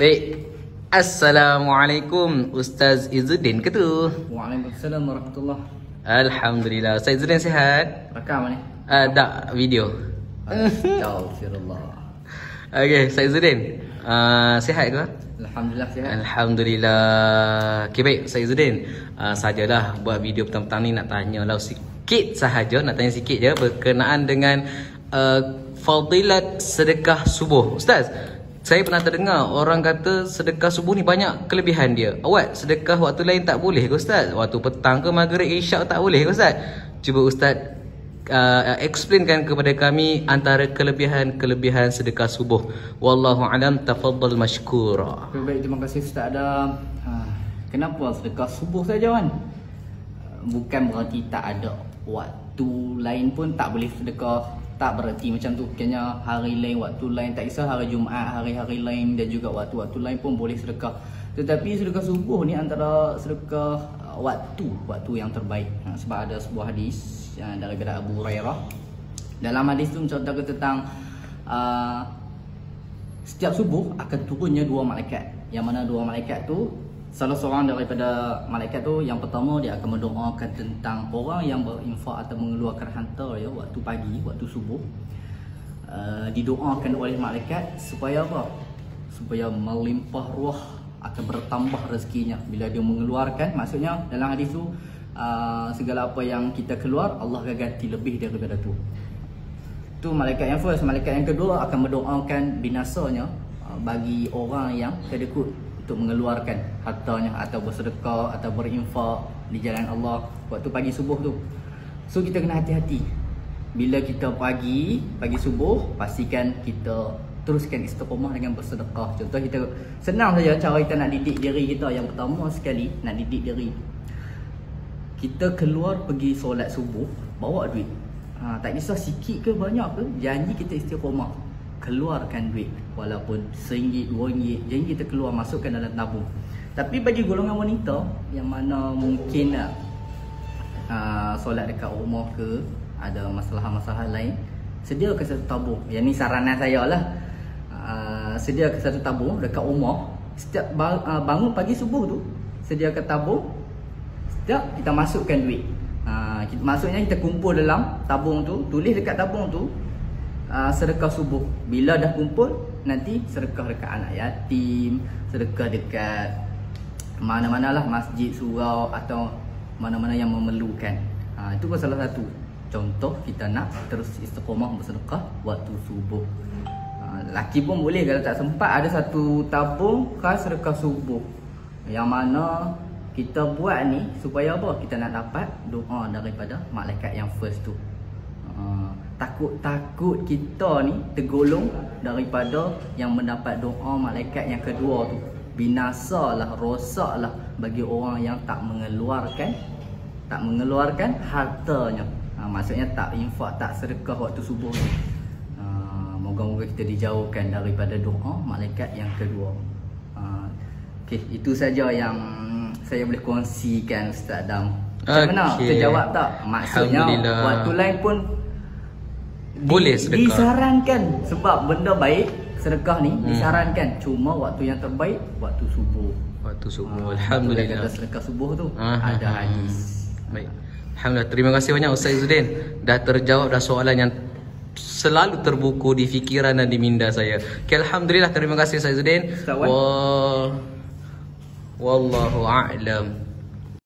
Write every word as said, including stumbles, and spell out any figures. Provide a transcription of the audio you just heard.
Baik. Assalamualaikum Ustaz Izzuddin ke tu? Waalaikumsalam warahmatullahi. Alhamdulillah. Ustaz Izzuddin sihat? Rekam ni? Uh, tak, video. Astagfirullah. Okey, Ustaz Izzuddin. Uh, sihat ke? Alhamdulillah sihat. Alhamdulillah. Okey, baik Ustaz Izzuddin. Uh, sajalah buat video petang-petang ni nak tanya lah sikit sahaja, nak tanya sikit je berkenaan dengan uh, fadilat sedekah subuh. Ustaz, saya pernah terdengar orang kata sedekah subuh ni banyak kelebihan dia. Awak sedekah waktu lain tak boleh ke Ustaz? Waktu petang ke maghrib isyak tak boleh ke Ustaz? Cuba Ustaz uh, explainkan kepada kami antara kelebihan-kelebihan sedekah subuh. Wallahu alam, tafaddal mashkura. Baik, terima kasih Ustaz Adam. Ha, kenapa sedekah subuh saja Wan? Bukan berarti tak ada waktu lain pun tak boleh sedekah. Tak berarti macam tu. Kena hari lain, waktu lain, tak kisah hari Jumaat, hari-hari lain dan juga waktu-waktu lain pun boleh sedekah. Tetapi sedekah subuh ni antara sedekah waktu, waktu yang terbaik. Ha, sebab ada sebuah hadis ha, daripada Abu Hurairah. Dalam hadis tu mencerita tentang uh, setiap subuh akan turunnya dua malaikat. Yang mana dua malaikat tu, salah seorang daripada malaikat tu yang pertama dia akan mendoakan tentang orang yang berinfak atau mengeluarkan harta ya waktu pagi, waktu subuh. Uh, didoakan oleh malaikat supaya apa? Supaya melimpah ruah, akan bertambah rezekinya bila dia mengeluarkan. Maksudnya dalam hadis tu uh, segala apa yang kita keluar Allah akan ganti lebih daripada tu. Tu malaikat yang first, malaikat yang kedua akan mendoakan binasanya uh, bagi orang yang kedekut untuk mengeluarkan hartanya atau bersedekah atau berinfak di jalan Allah waktu pagi subuh tu. So kita kena hati-hati bila kita pagi, pagi subuh, pastikan kita teruskan istiqamah dengan bersedekah. Contoh kita senang saja cara kita nak didik diri kita. Yang pertama sekali nak didik diri, kita keluar pergi solat subuh bawa duit. Ha, tak kisah sikit ke banyak ke, janji kita istiqamah. Keluarkan duit walaupun seringgit, dua ringgit, jadi kita keluar masukkan dalam tabung. Tapi bagi golongan wanita yang mana mungkin uh, solat dekat rumah ke, ada masalah-masalah lain, sediakan satu tabung. Yang ni saranan saya lah, uh, sediakan satu tabung dekat rumah. Setiap uh, bangun pagi subuh tu sediakan tabung. Setiap kita masukkan duit, uh, kita, maksudnya kita kumpul dalam tabung tu, tulis dekat tabung tu Uh, sedekah subuh. Bila dah kumpul, nanti sedekah dekat anak yatim, sedekah dekat mana-mana lah, masjid, surau atau mana-mana yang memerlukan. uh, Itu pun salah satu contoh kita nak terus istiqamah bersedekah waktu subuh. uh, Laki pun boleh, kalau tak sempat ada satu tabung khas sedekah subuh. Yang mana kita buat ni supaya apa? Kita nak dapat doa daripada malaikat yang first tu. uh, Takut-takut kita ni tergolong daripada yang mendapat doa malaikat yang kedua tu. Binasalah, rosaklah bagi orang yang tak mengeluarkan Tak mengeluarkan hartanya. ha, Maksudnya tak infak, tak sedekah waktu subuh tu. ha, Moga-moga kita dijauhkan daripada doa malaikat yang kedua. ha, Okay, itu saja yang saya boleh kongsikan Ustaz Adam. Macam okay. mana? Terjawab tak? Maksudnya waktu lain pun boleh sedekah. Disarankan sebab benda baik sedekah ni hmm. disarankan. Cuma waktu yang terbaik waktu subuh. Waktu subuh. Ha, alhamdulillah. Kata sedekah subuh tu aha, ada hadis. Baik. Alhamdulillah. Terima kasih banyak Ustaz Izzuddin. Dah terjawab dah soalan yang selalu terbuku di fikiran dan di minda saya. Okay, alhamdulillah. Terima kasih Ustaz Izzuddin. Ustaz Wan. Wa... Wallahu a'lam.